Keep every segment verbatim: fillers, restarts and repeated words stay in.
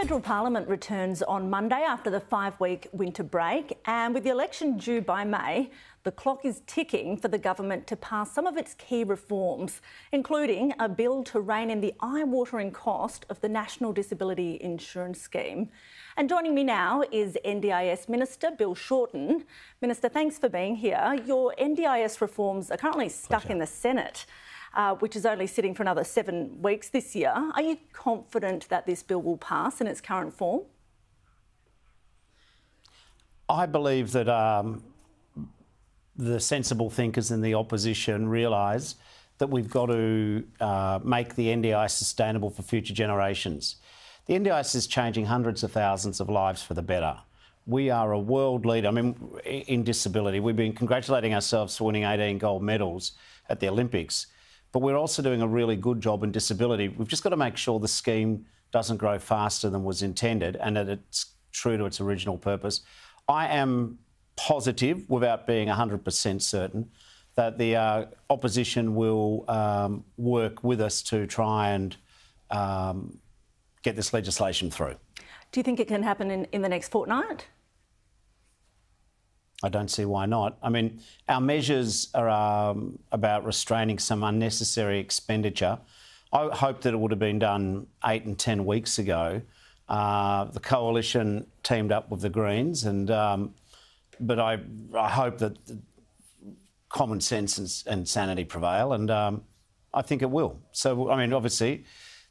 federal parliament returns on Monday after the five-week winter break, and with the election due by May, the clock is ticking for the government to pass some of its key reforms, including a bill to rein in the eye-watering cost of the National Disability Insurance Scheme. And joining me now is N D I S Minister Bill Shorten. Minister, thanks for being here. Your N D I S reforms are currently stuck Pleasure. in the Senate, Uh, which is only sitting for another seven weeks this year. Are you confident that this bill will pass in its current form? I believe that um, the sensible thinkers in the opposition realise that we've got to uh, make the N D I S sustainable for future generations. The N D I S is changing hundreds of thousands of lives for the better. We are a world leader, I mean, in disability. We've been congratulating ourselves for winning eighteen gold medals at the Olympics, but we're also doing a really good job in disability. We've just got to make sure the scheme doesn't grow faster than was intended and that it's true to its original purpose. I am positive, without being one hundred percent certain, that the uh, opposition will um, work with us to try and um, get this legislation through. Do you think it can happen in, in the next fortnight? I don't see why not. I mean, our measures are um, about restraining some unnecessary expenditure. I hope that it would have been done eight and ten weeks ago. Uh, the Coalition teamed up with the Greens, and um, but I, I hope that common sense and, and sanity prevail, and um, I think it will. So, I mean, obviously,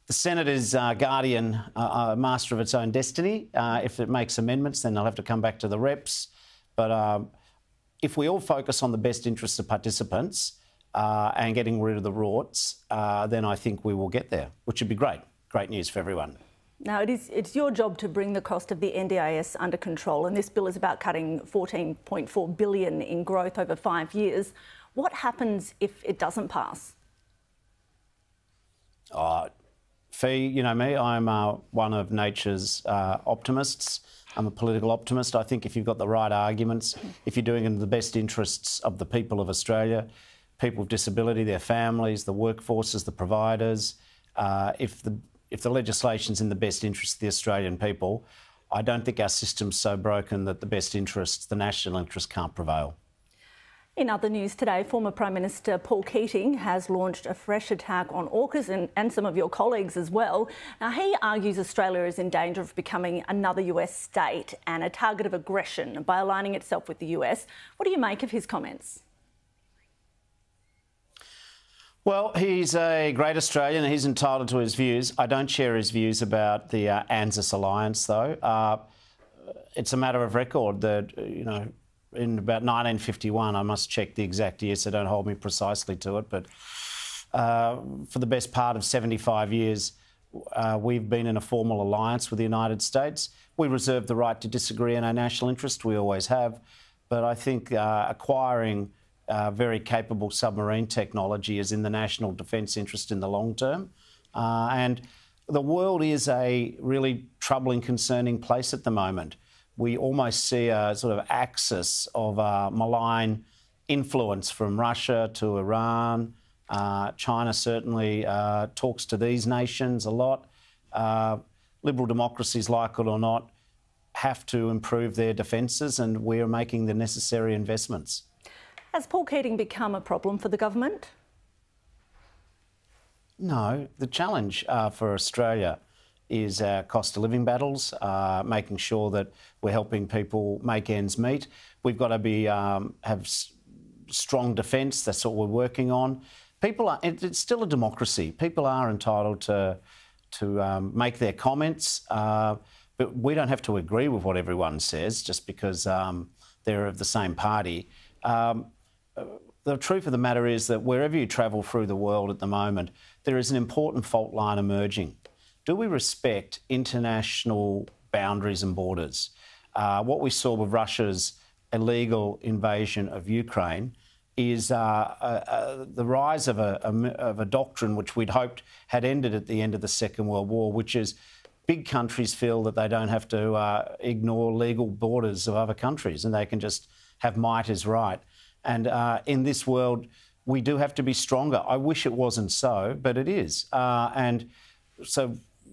the Senate is uh, guardian, uh, uh, master of its own destiny. Uh, if it makes amendments, then they'll have to come back to the reps. But um, if we all focus on the best interests of participants uh, and getting rid of the rorts, uh, then I think we will get there, which would be great. Great news for everyone. Now, it is, it's your job to bring the cost of the N D I S under control, and this bill is about cutting fourteen point four billion dollars in growth over five years. What happens if it doesn't pass? Uh, Fee, you know me, I'm uh, one of nature's uh, optimists. I'm a political optimist. I think if you've got the right arguments, if you're doing it in the best interests of the people of Australia, people with disability, their families, the workforces, the providers, uh, if the if the legislation's in the best interest of the Australian people, I don't think our system's so broken that the best interests, the national interest, can't prevail. In other news today, former Prime Minister Paul Keating has launched a fresh attack on AUKUS and, and some of your colleagues as well. Now, he argues Australia is in danger of becoming another U S state and a target of aggression by aligning itself with the U S. What do you make of his comments? Well, he's a great Australian. He's entitled to his views. I don't share his views about the uh, ANZUS alliance, though. Uh, it's a matter of record that, you know, in about nineteen fifty-one, I must check the exact year, so don't hold me precisely to it, but uh, for the best part of seventy-five years, uh, we've been in a formal alliance with the United States. We reserve the right to disagree in our national interest. We always have. But I think uh, acquiring uh, very capable submarine technology is in the national defence interest in the long term. Uh, and the world is a really troubling, concerning place at the moment. We almost see a sort of axis of uh, malign influence from Russia to Iran. Uh, China certainly uh, talks to these nations a lot. Uh, liberal democracies, like it or not, have to improve their defences, and we are making the necessary investments. Has Paul Keating become a problem for the government? No. The challenge uh, for Australia is our cost of living battles, uh, making sure that we're helping people make ends meet. We've got to be um, have s strong defence. That's what we're working on. People are. It, it's still a democracy. People are entitled to to um, make their comments, uh, but we don't have to agree with what everyone says just because um, they're of the same party. Um, The truth of the matter is that wherever you travel through the world at the moment, there is an important fault line emerging. Do we respect international boundaries and borders? Uh, what we saw with Russia's illegal invasion of Ukraine is uh, uh, uh, the rise of a, a, of a doctrine which we'd hoped had ended at the end of the Second World War, which is big countries feel that they don't have to uh, ignore legal borders of other countries and they can just have might is right. And uh, in this world, we do have to be stronger. I wish it wasn't so, but it is. Uh, and so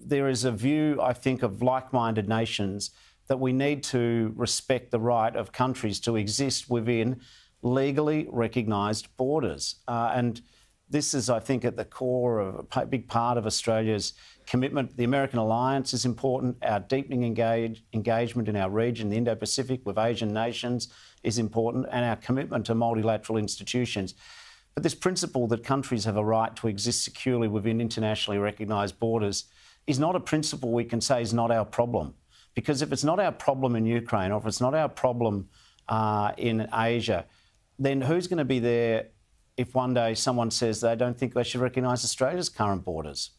there is a view, I think, of like-minded nations that we need to respect the right of countries to exist within legally recognised borders. Uh, and this is, I think, at the core of a big part of Australia's commitment. The American alliance is important. Our deepening engage, engagement in our region, the Indo-Pacific, with Asian nations is important, and our commitment to multilateral institutions. But this principle that countries have a right to exist securely within internationally recognised borders is not a principle we can say is not our problem. Because if it's not our problem in Ukraine, or if it's not our problem uh, in Asia, then who's going to be there if one day someone says they don't think they should recognise Australia's current borders?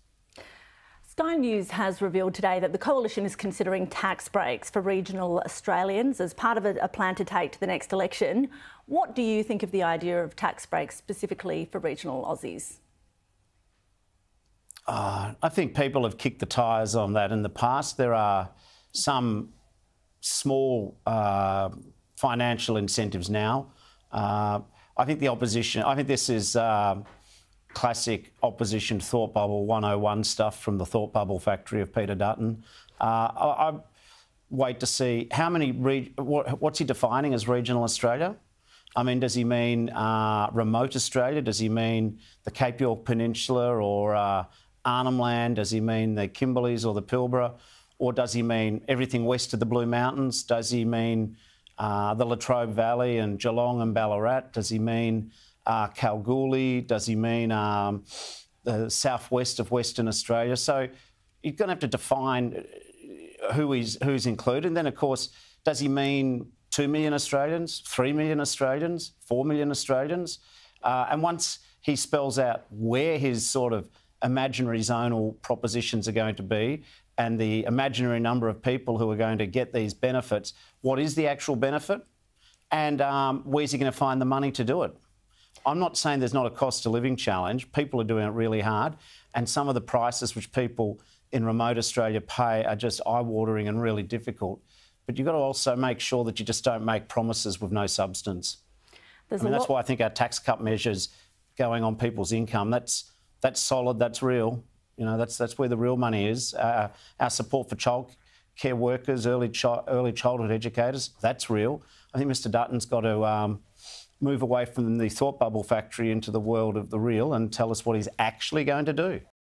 Sky News has revealed today that the Coalition is considering tax breaks for regional Australians as part of a, a plan to take to the next election. What do you think of the idea of tax breaks specifically for regional Aussies? Uh, I think people have kicked the tires on that in the past. There are some small uh, financial incentives now. Uh, I think the opposition, I think this is uh, classic opposition thought bubble one oh one stuff from the thought bubble factory of Peter Dutton. Uh, I, I wait to see how many, re, what, what's he defining as regional Australia? I mean, does he mean uh, remote Australia? Does he mean the Cape York Peninsula or uh, Arnhem Land? Does he mean the Kimberleys or the Pilbara? Or does he mean everything west of the Blue Mountains? Does he mean Uh, the Latrobe Valley and Geelong and Ballarat? Does he mean uh, Kalgoorlie? Does he mean um, the southwest of Western Australia? So you're going to have to define who is who's included. And then, of course, does he mean two million Australians, three million Australians, four million Australians? Uh, and once he spells out where his sort of imaginary zonal propositions are going to be, and the imaginary number of people who are going to get these benefits, what is the actual benefit? And um, where's he going to find the money to do it? I'm not saying there's not a cost of living challenge. People are doing it really hard. And some of the prices which people in remote Australia pay are just eye-watering and really difficult. But you've got to also make sure that you just don't make promises with no substance. There's I mean, that's why I think our tax cut measures going on people's income, that's, that's solid, that's real. You know, that's that's where the real money is. Uh, our support for childcare workers, early chi early childhood educators, that's real. I think Mister Dutton's got to um, move away from the thought bubble factory into the world of the real and tell us what he's actually going to do.